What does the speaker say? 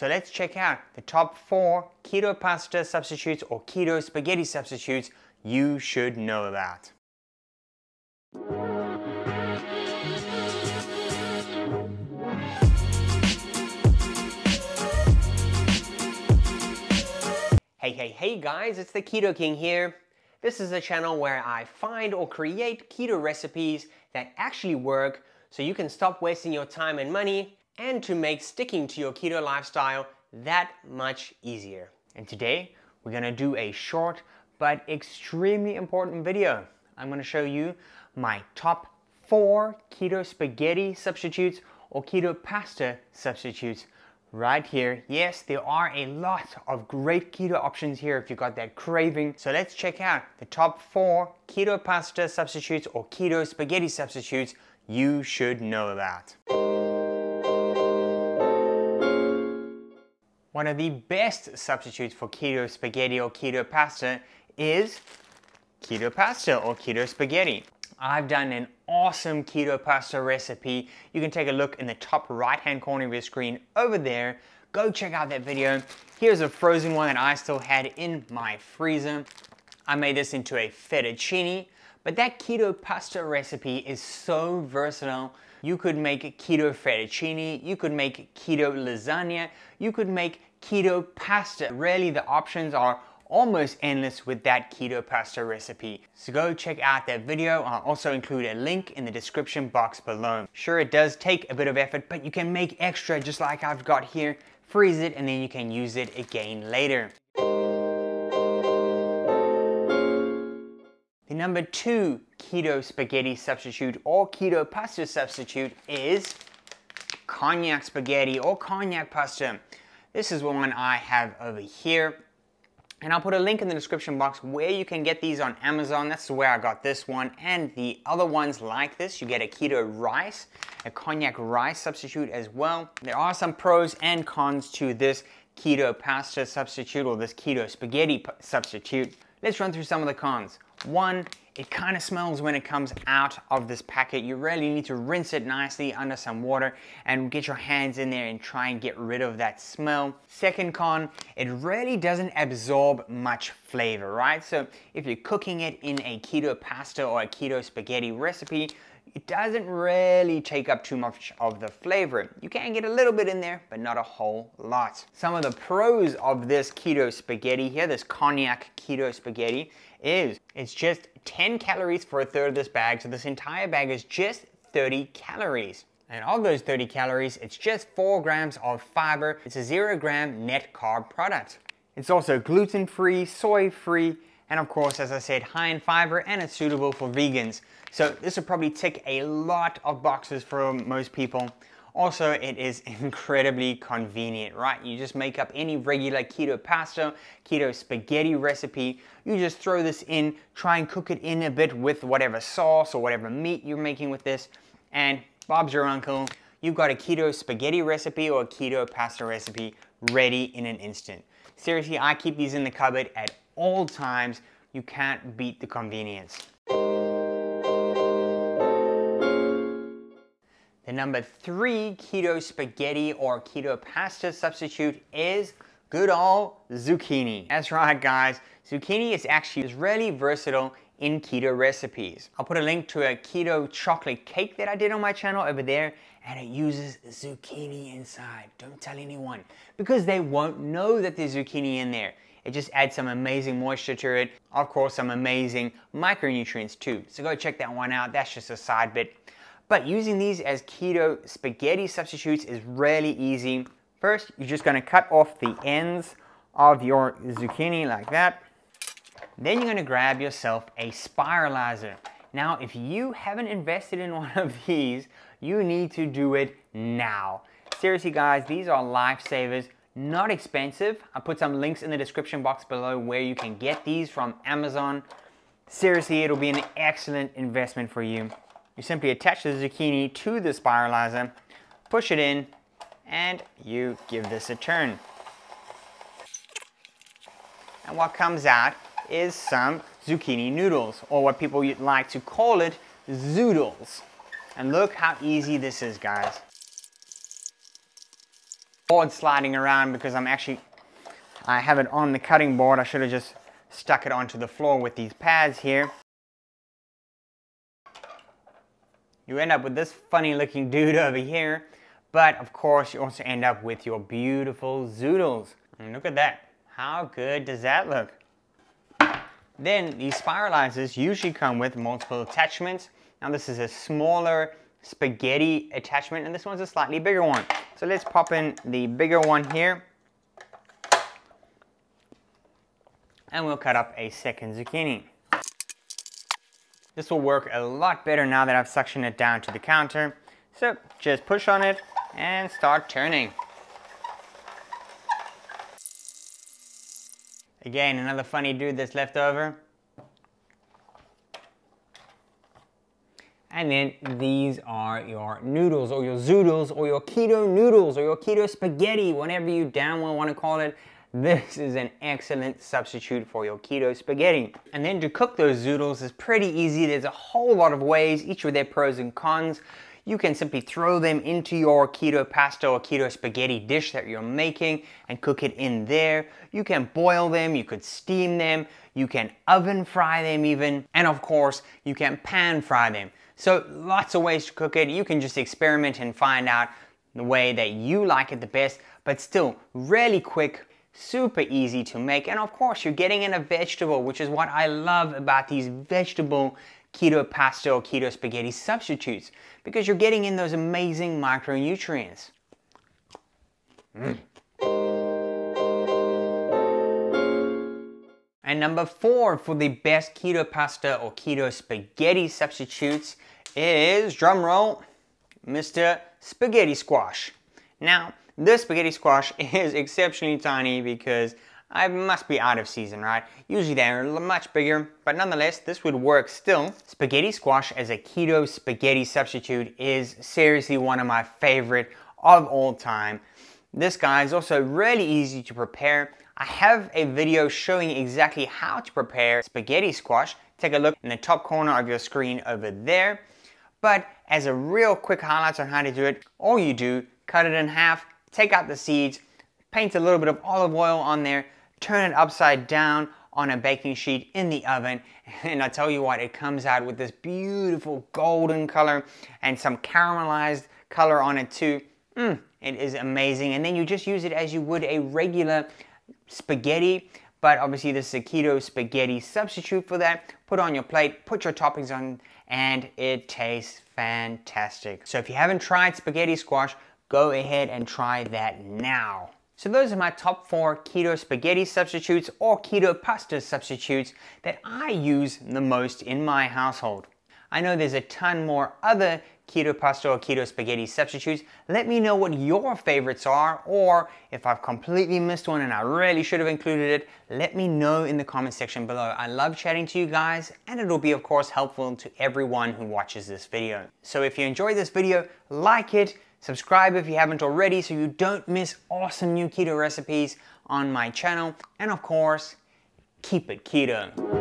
So let's check out the top 4 keto pasta substitutes or keto spaghetti substitutes you should know about. Hey guys, it's the Keto King here. This is a channel where I find or create keto recipes that actually work so you can stop wasting your time and money and to make sticking to your keto lifestyle that much easier. And today we're gonna do a short but extremely important video. I'm gonna show you my top 4 keto spaghetti substitutes or keto pasta substitutes right here. Yes, there are a lot of great keto options here if you got that craving. So let's check out the top 4 keto pasta substitutes or keto spaghetti substitutes you should know about. One of the best substitutes for keto spaghetti or keto pasta is keto pasta or keto spaghetti. I've done an awesome keto pasta recipe. You can take a look in the top right hand corner of your screen over there. Go check out that video. Here's a frozen one that I still had in my freezer. I made this into a fettuccine, but that keto pasta recipe is so versatile. You could make keto fettuccine, you could make keto lasagna, you could make keto pasta. Really, the options are almost endless with that keto pasta recipe. So go check out that video. I'll also include a link in the description box below. Sure, it does take a bit of effort, but you can make extra just like I've got here, freeze it, and then you can use it again later. The number 2 keto spaghetti substitute or keto pasta substitute is konjac spaghetti or konjac pasta. This is one I have over here. And I'll put a link in the description box where you can get these on Amazon. That's where I got this one and the other ones like this. You get a keto rice, a konjac rice substitute as well. There are some pros and cons to this keto pasta substitute or this keto spaghetti substitute. Let's run through some of the cons. 1, it kind of smells when it comes out of this packet. You really need to rinse it nicely under some water and get your hands in there and try and get rid of that smell. Second con, it really doesn't absorb much flavor, right? So if you're cooking it in a keto pasta or a keto spaghetti recipe, it doesn't really take up too much of the flavor. You can get a little bit in there, but not a whole lot. Some of the pros of this keto spaghetti here, this konjac keto spaghetti, is it's just 10 calories for a third of this bag, so this entire bag is just 30 calories. And of those 30 calories, it's just 4 grams of fiber. It's a 0 gram net carb product. It's also gluten-free, soy-free, and of course, as I said, high in fiber, and it's suitable for vegans. So this will probably tick a lot of boxes for most people. Also, it is incredibly convenient, right? You just make up any regular keto pasta, keto spaghetti recipe. You just throw this in, try and cook it in a bit with whatever sauce or whatever meat you're making with this. And Bob's your uncle. You've got a keto spaghetti recipe or a keto pasta recipe ready in an instant. Seriously, I keep these in the cupboard at all times. You can't beat the convenience. The number 3 keto spaghetti or keto pasta substitute is good old zucchini. That's right, guys. Zucchini is actually really versatile in keto recipes. I'll put a link to a keto chocolate cake that I did on my channel over there, and it uses zucchini inside. Don't tell anyone, because they won't know that there's zucchini in there. It just adds some amazing moisture to it. Of course, some amazing micronutrients too. So go check that one out. That's just a side bit. But using these as keto spaghetti substitutes is really easy. First, you're just gonna cut off the ends of your zucchini like that. Then you're gonna grab yourself a spiralizer. Now, if you haven't invested in one of these, you need to do it now. Seriously, guys, these are lifesavers. Not expensive. I put some links in the description box below where you can get these from Amazon. Seriously, it'll be an excellent investment for you. You simply attach the zucchini to the spiralizer, push it in, and you give this a turn. And what comes out is some zucchini noodles, or what people like to call it, zoodles. And look how easy this is, guys. board sliding around because I have it on the cutting board. I should have just stuck it onto the floor with these pads here. You end up with this funny looking dude over here, but of course you also end up with your beautiful zoodles. And look at that. How good does that look? Then these spiralizers usually come with multiple attachments. Now this is a smaller spaghetti attachment and this one's a slightly bigger one. So let's pop in the bigger one here. And we'll cut up a second zucchini. This will work a lot better now that I've suctioned it down to the counter. So just push on it and start turning. Again, another funny dude that's left over. And then these are your noodles or your zoodles or your keto noodles or your keto spaghetti, whatever you damn well want to call it. This is an excellent substitute for your keto spaghetti. And then to cook those zoodles is pretty easy. There's a whole lot of ways, each with their pros and cons. You can simply throw them into your keto pasta or keto spaghetti dish that you're making and cook it in there. You can boil them, you could steam them, you can oven fry them even, and of course, you can pan fry them. So lots of ways to cook it. You can just experiment and find out the way that you like it the best, but still really quick, super easy to make. And of course, you're getting in a vegetable, which is what I love about these vegetable keto pasta or keto spaghetti substitutes, because you're getting in those amazing micronutrients. And number four for the best keto pasta or keto spaghetti substitutes is, drum roll, Mr. Spaghetti Squash. Now, this spaghetti squash is exceptionally tiny because I must be out of season, right? Usually they're much bigger, but nonetheless, this would work still. Spaghetti squash as a keto spaghetti substitute is seriously one of my favorite of all time. This guy is also really easy to prepare. I have a video showing exactly how to prepare spaghetti squash. Take a look in the top corner of your screen over there. But as a real quick highlight on how to do it, all you do, cut it in half, take out the seeds, paint a little bit of olive oil on there, turn it upside down on a baking sheet in the oven, and I tell you what, it comes out with this beautiful golden color and some caramelized color on it too. It is amazing. And then you just use it as you would a regular spaghetti, but obviously this is a keto spaghetti substitute for that. Put on your plate, put your toppings on, and it tastes fantastic. So if you haven't tried spaghetti squash, go ahead and try that now. So those are my top four keto spaghetti substitutes or keto pasta substitutes that I use the most in my household. I know there's a ton more other keto pasta or keto spaghetti substitutes. Let me know what your favorites are, or if I've completely missed one and I really should have included it, let me know in the comment section below. I love chatting to you guys, and it'll be of course helpful to everyone who watches this video. So if you enjoyed this video, like it, subscribe if you haven't already so you don't miss awesome new keto recipes on my channel. And of course, keep it keto.